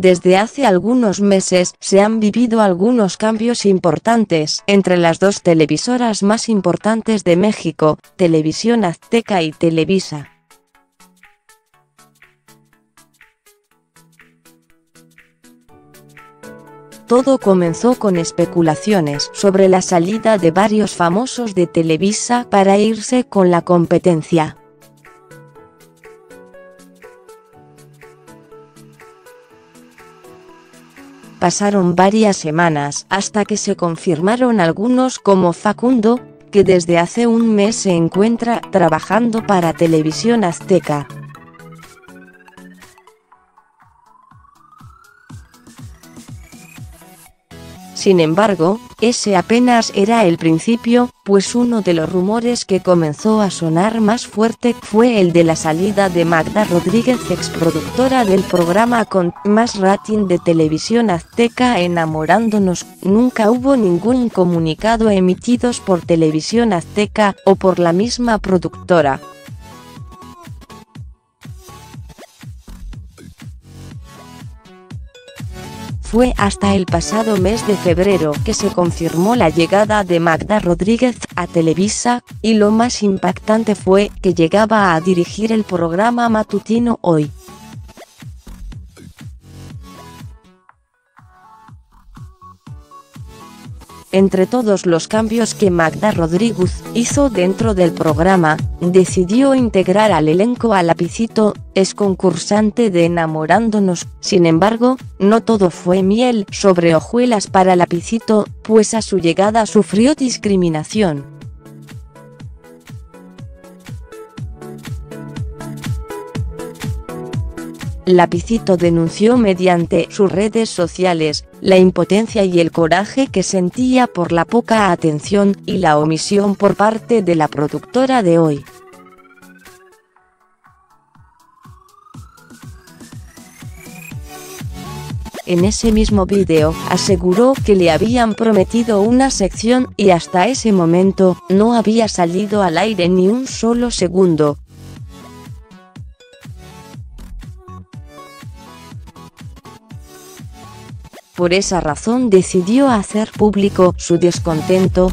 Desde hace algunos meses se han vivido algunos cambios importantes entre las dos televisoras más importantes de México, Televisión Azteca y Televisa. Todo comenzó con especulaciones sobre la salida de varios famosos de Televisa para irse con la competencia. Pasaron varias semanas hasta que se confirmaron algunos, como Facundo, que desde hace un mes se encuentra trabajando para Televisión Azteca. Sin embargo, ese apenas era el principio, pues uno de los rumores que comenzó a sonar más fuerte fue el de la salida de Magda Rodríguez, exproductora del programa con más rating de Televisión Azteca, Enamorándonos. Nunca hubo ningún comunicado emitidos por Televisión Azteca o por la misma productora. Fue hasta el pasado mes de febrero que se confirmó la llegada de Magda Rodríguez a Televisa, y lo más impactante fue que llegaba a dirigir el programa matutino Hoy. Entre todos los cambios que Magda Rodríguez hizo dentro del programa, decidió integrar al elenco a Lapizito, exconcursante de Enamorándonos. Sin embargo, no todo fue miel sobre hojuelas para Lapizito, pues a su llegada sufrió discriminación. Lapizito denunció mediante sus redes sociales la impotencia y el coraje que sentía por la poca atención y la omisión por parte de la productora de Hoy. En ese mismo vídeo, aseguró que le habían prometido una sección y hasta ese momento no había salido al aire ni un solo segundo. Por esa razón decidió hacer público su descontento.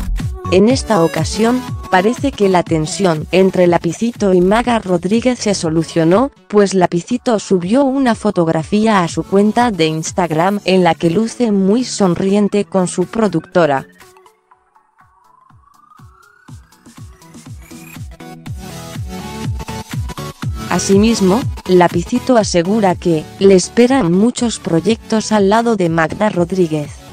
En esta ocasión, parece que la tensión entre Lapizito y Magda Rodríguez se solucionó, pues Lapizito subió una fotografía a su cuenta de Instagram en la que luce muy sonriente con su productora. Asimismo, Lapizito asegura que le esperan muchos proyectos al lado de Magda Rodríguez.